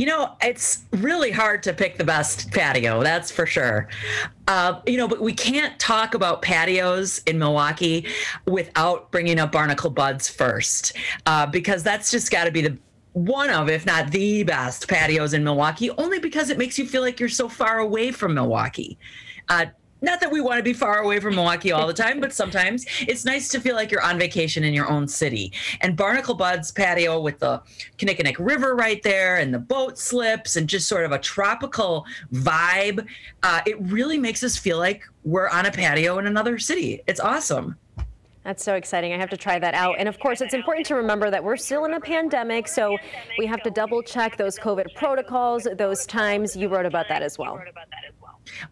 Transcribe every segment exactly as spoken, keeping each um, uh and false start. You know, it's really hard to pick the best patio, that's for sure. Uh, you know, but we can't talk about patios in Milwaukee without bringing up Barnacle Buds first, uh, because that's just got to be the one of, if not the best patios in Milwaukee, only because it makes you feel like you're so far away from Milwaukee. Uh, Not that we want to be far away from Milwaukee all the time, but sometimes it's nice to feel like you're on vacation in your own city. And Barnacle Buds patio with the Kinnickinnic River right there and the boat slips and just sort of a tropical vibe. Uh, it really makes us feel like we're on a patio in another city. It's awesome. That's so exciting. I have to try that out. And of course, it's important to remember that we're still in a pandemic, so we have to double check those COVID protocols, those times. You wrote about that as well.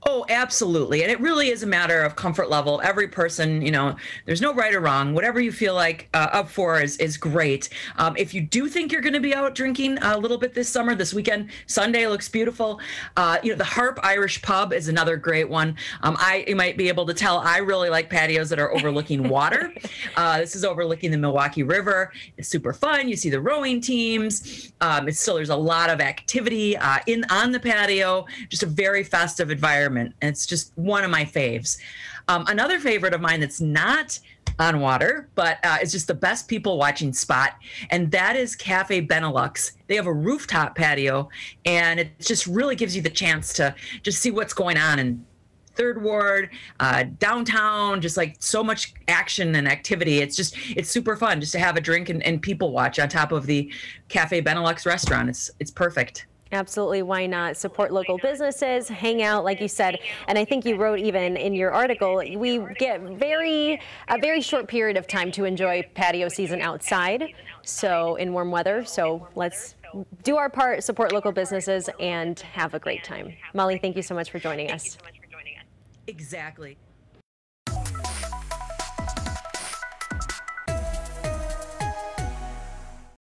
Oh, absolutely. And it really is a matter of comfort level. Every person, you know, there's no right or wrong. Whatever you feel like uh, up for is, is great. Um, if you do think you're going to be out drinking a little bit this summer, this weekend, Sunday looks beautiful. Uh, you know, the Harp Irish Pub is another great one. Um, I, you might be able to tell I really like patios that are overlooking water. Uh, this is overlooking the Milwaukee River. It's super fun. You see the rowing teams. Um, it's still, there's a lot of activity uh, in on the patio, just a very festive environment. environment. And it's just one of my faves. Um, another favorite of mine that's not on water, but uh, it's just the best people watching spot. And that is Café Benelux. They have a rooftop patio, and it just really gives you the chance to just see what's going on in Third Ward, uh, downtown, just like so much action and activity. It's just, it's super fun just to have a drink and, and people watch on top of the Café Benelux restaurant. It's, it's perfect. Absolutely. Why not support local businesses, hang out, like you said. And I think you wrote even in your article, we get very, a very short period of time to enjoy patio season outside. So in warm weather. So let's do our part, support local businesses, and have a great time. Molly, thank you so much for joining us. Exactly.